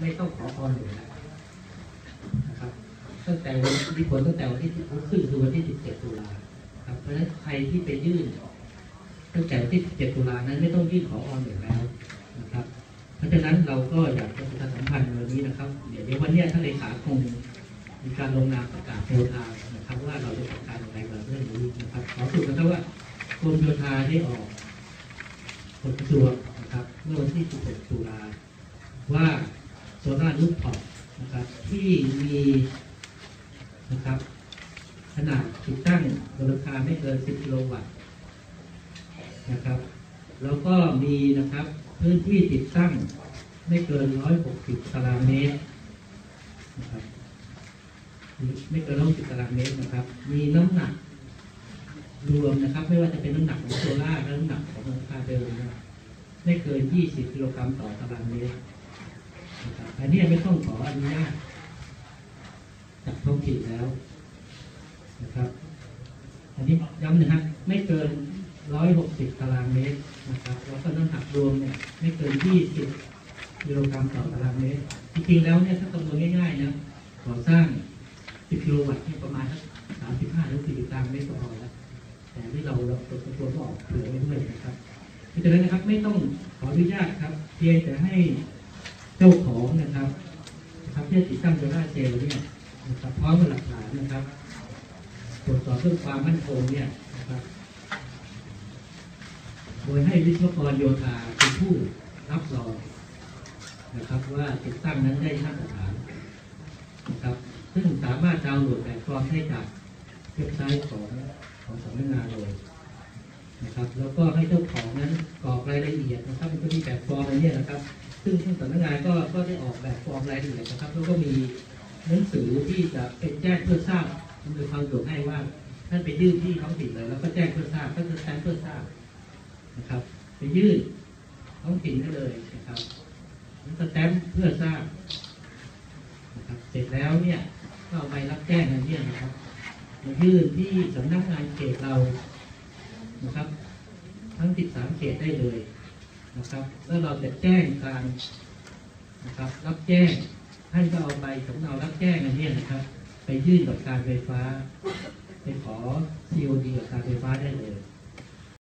ไม่ต้องขอพรอยู่แล้วนะครับตั้งแต่วันที่ผลตั้งแต่วันที่ผมขึ้นคือวันที่17ตุลาครับเพราะฉะนั้นใครที่ไปยื่นตั้งแต่วันที่17ตุลานั้นไม่ต้องยื่นขอพรอยู่แล้วนะครับเพราะฉะนั้นเราก็อยากจะประชาสัมพันธ์วันนี้นะครับเดี๋ยววันนี้ท่านเลขาคงมีการลงนามประกาศโยธานะครับว่าเราจะจัดการอะไรกับเรื่องนี้นะครับขอสุดนะครับว่ากรมโยธาได้ออกกฎกระทรวงนะครับเมื่อวันที่16ตุลาว่าโซล่ารูฟท็อปนะครับที่มีนะครับขนาดติดตั้งราคาไม่เกิน10กิโลวัตต์นะครับแล้วก็มีนะครับพื้นที่ติดตั้งไม่เกิน160ตารางเมตรนะครับไม่เกิน160ตารางเมตรนะครับมีน้ำหนักรวมนะครับไม่ว่าจะเป็นน้ำหนักของโซล่าและน้ำหนักของราคาเดิมนะครับไม่เกิน20กิโลกรัมต่อตารางเมตรนะครับอันนี้ไม่ต้องขออนุญาตจากท้องถิ่นแล้วนะครับอันนี้ย้ำนะครับไม่เกิน160ตารางเมตรนะครับแล้วก็น้ำหนักรวมเนี่ยไม่เกิน20กิโลกรัมต่อตารางเมตรจริงๆแล้วเนี่ยถ้าคำนวณง่ายๆนะก่อสร้าง10กิโลวัตต์นี่ประมาณสัก35หรือ40ตารางเมตรก็พอแล้วแต่ที่เราตัวก็ออกเผื่อไว้ด้วยนะครับเพราะฉะนั้นนะครับไม่ต้องขออนุญาตครับเพียงแต่ให้เจ้าของนะครับที่ติดตั้งโซล่าเซลล์เนี่ยนะครับพร้อมกับหลักฐานนะครับตรวจสอบเรื่องความมั่นคงเนี่ยนะครับโดยให้วิศวกรโยธาเป็นผู้รับรองนะครับว่าติดตั้งนั้นได้มาตรฐานนะครับซึ่งสามารถดาวน์โหลดแบบฟอร์มได้จากเว็บไซต์ของสำนักงานเลยนะครับแล้วก็ให้เจ้าของนั้นกรอกรายละเอียดนะครับมันก็มีแบบฟอร์มอะไรเนี่ยนะครับซึ่งสำนักงานก็ได้ออกแบบฟอร์มรายละเอียดนะครับแล้วก็มีหนังสือที่จะเป็นแจ้งเพื่อทราบมันเป็นความสะดวกให้ว่าท่านไปยื่นที่ท้องถิ่นเลยแล้วก็แจ้งเพื่อทราบก็จะแจ้งเพื่อทราบนะครับไปยื่นท้องถิ่นได้เลยนะครับแล้วก็แจ้งเพื่อทราบนะครับเสร็จแล้วเนี่ยก็เอาไปรับแจ้งอะไรเนี่ยนะครับมายื่นที่สำนักงานเขตเรานะครับทั้ง13เขตได้เลยนะครับแล้วเราจะแจ้งการนะครับรับแจ้งท่านก็เอาใบสำเนารับแจ้งอันนี้นะครับไปยื่นกับการไฟฟ้าไปขอ COD กับการไฟฟ้าได้เลย